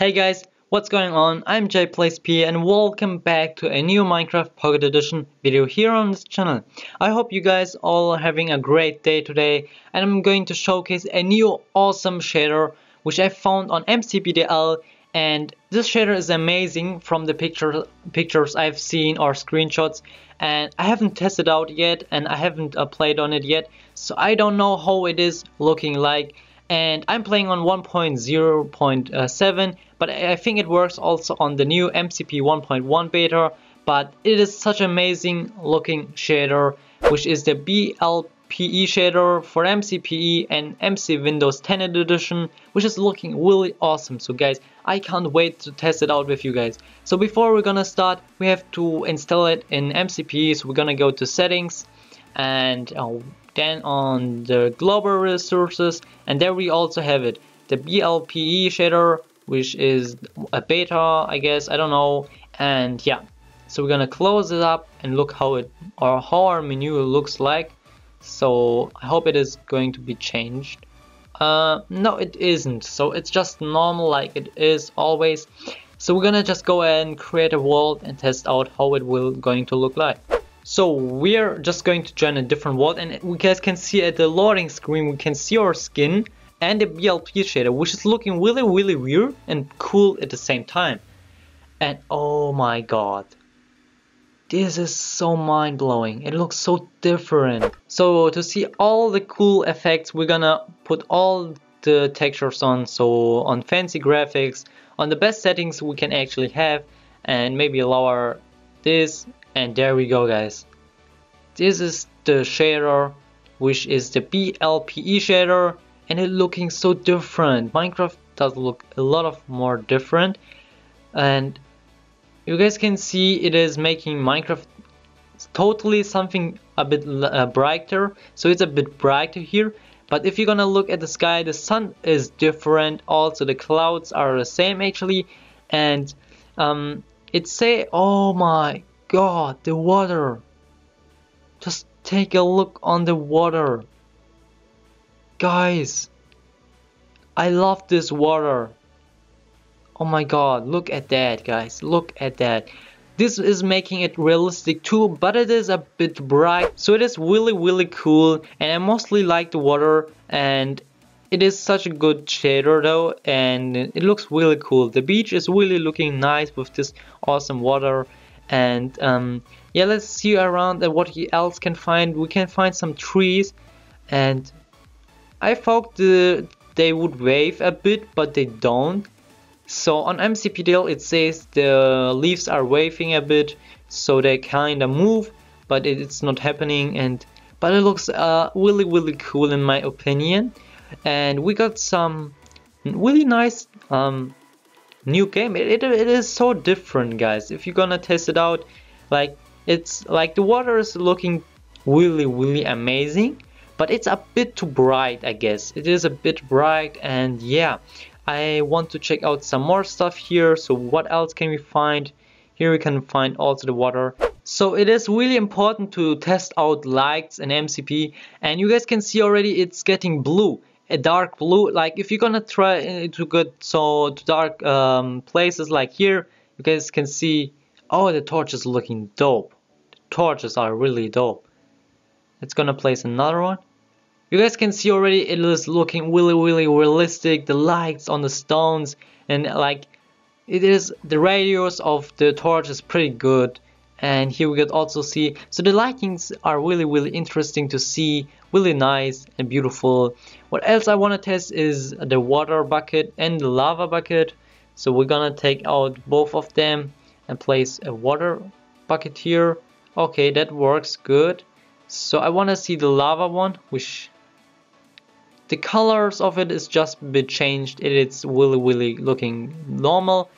Hey guys, what's going on? I'm JPlaysPE and welcome back to a new Minecraft Pocket Edition video here on this channel. I hope you guys all are having a great day today, and I'm going to showcase a new awesome shader which I found on MCPEDL, and this shader is amazing from the pictures I've seen or screenshots, and I haven't tested out yet and I haven't played on it yet, so I don't know how it is looking like. And I'm playing on 1.0.7, but I think it works also on the new MCP 1.1 beta, but it is such amazing looking shader, which is the BLPE shader for MCPE and MC Windows 10 edition, which is looking really awesome. So guys, I can't wait to test it out with you guys. So before we're gonna start, we have to install it in MCPE, so we're gonna go to settings and then on the global resources, and there we also have it, the BLPE shader, which is a beta, I guess, I don't know. And yeah, so we're gonna close it up and look how our menu looks like. So I hope it is going to be changed. No, it isn't, so it's just normal like it is always. So we're gonna just go and create a world and test out how it will going to look like. So we're just going to join a different world, and we guys can see at the loading screen we can see our skin and the BLPE shader, which is looking really weird and cool at the same time. And oh my god, this is so mind-blowing, it looks so different. So to see all the cool effects, we're gonna put all the textures on, so on fancy graphics, on the best settings we can actually have, and maybe lower this. And there we go guys, this is the shader, which is the BLPE shader, and it looking so different. Minecraft does look a lot of more different, and you guys can see it is making Minecraft totally something a bit brighter. So it's a bit brighter here, but if you're gonna look at the sky, the sun is different, also the clouds are the same actually, and it say, oh my god, the water, just take a look on the water guys, I love this water. Oh my god, look at that guys, look at that. This is making it realistic too, but it is a bit bright, so it is really cool, and I mostly like the water, and it is such a good shader though, and it looks really cool. The beach is really looking nice with this awesome water. And yeah, let's see around and what else can find. We can find some trees, and I thought they would wave a bit, but they don't. So on MCPEDL it says the leaves are waving a bit, so they kinda move, but it's not happening. And but it looks really cool in my opinion. And we got some really nice new game. It is so different guys, if you're gonna test it out. Like it's like the water is looking really amazing, but it's a bit too bright, I guess. It is a bit bright, and yeah, I want to check out some more stuff here. So what else can we find? Here we can find also the water. So it is really important to test out lights and MCP, and you guys can see already it's getting blue, a dark blue. Like if you're gonna try to get so to dark places like here, you guys can see, oh, the torch is looking dope. The torches are really dope. It's gonna place another one. You guys can see already it is looking really realistic, the lights on the stones, and like it is the radius of the torch is pretty good. And here we could also see, so the lightings are really interesting to see, really nice and beautiful. What else I want to test is the water bucket and the lava bucket. So we're gonna take out both of them and place a water bucket here. Okay, that works good. So I want to see the lava one, which the colors of it is just a bit changed. It's really looking normal,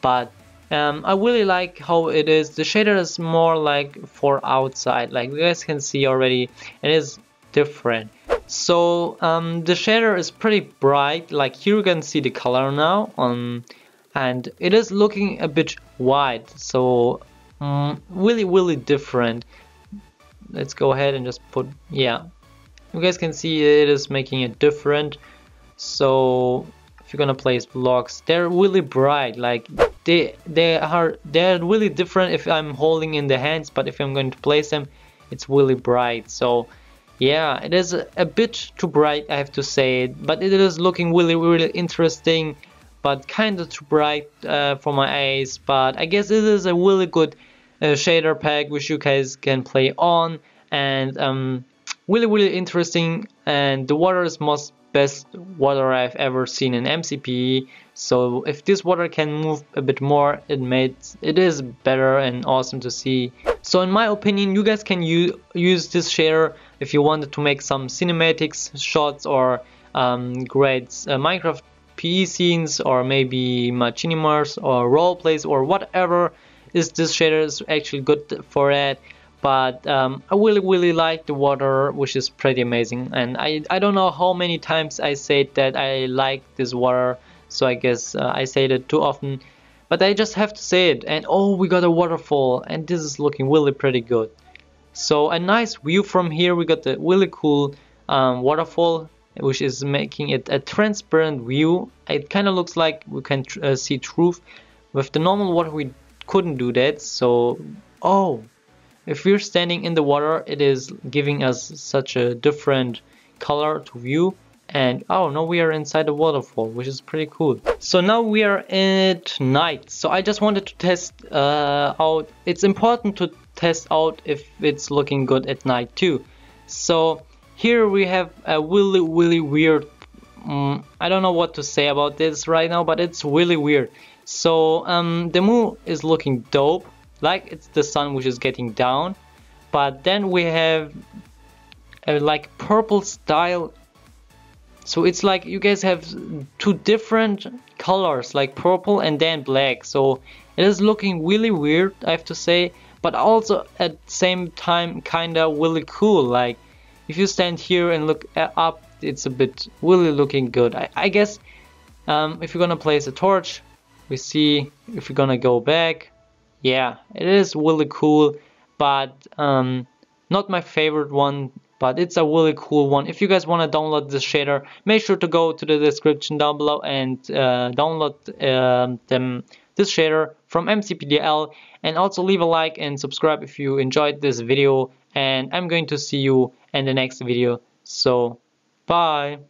but I really like how it is. The shader is more like for outside, like you guys can see already it is different. So the shader is pretty bright, like here you can see the color now, and it is looking a bit wide, so really different. Let's go ahead and just put, yeah, you guys can see it is making it different. So if you're gonna place blocks, they're really bright, like they're really different if I'm holding in the hands, but if I'm going to place them, it's really bright. So yeah, it is a bit too bright, I have to say it, but it is looking really, really interesting, but kind of too bright for my eyes. But I guess it is a really good shader pack which you guys can play on, and really, really interesting. And the water is most best water I've ever seen in MCPE. So if this water can move a bit more, it is better and awesome to see. So in my opinion, you guys can use this shader if you wanted to make some cinematics shots or great Minecraft PE scenes, or maybe machinimas or role plays or whatever. This shader is actually good for it. But I really, really like the water, which is pretty amazing. And I don't know how many times I said that I like this water, so I guess I said it too often, but I just have to say it. And oh, we got a waterfall, and this is looking really pretty good. So a nice view from here. We got the really cool waterfall, which is making it a transparent view. It kind of looks like we can see through. With the normal water, we couldn't do that. So oh, if we're standing in the water, it is giving us such a different color to view. And oh, now we are inside the waterfall, which is pretty cool. So now we are at night. So I just wanted to test out. It's important to test out if it's looking good at night too. So here we have a really, really weird, I don't know what to say about this right now, but it's really weird. So the moon is looking dope. Like it's the sun which is getting down, but then we have a like purple style. So it's like you guys have two different colors, like purple and then black. So it is looking really weird, I have to say, but also at the same time kinda really cool. Like if you stand here and look up, it's a bit really looking good. I guess if you're gonna place a torch, we see if you're gonna go back. Yeah, it is really cool, but not my favorite one, but it's a really cool one. If you guys want to download this shader, make sure to go to the description down below and download this shader from MCPEDL, and also leave a like and subscribe if you enjoyed this video, and I'm going to see you in the next video. So bye.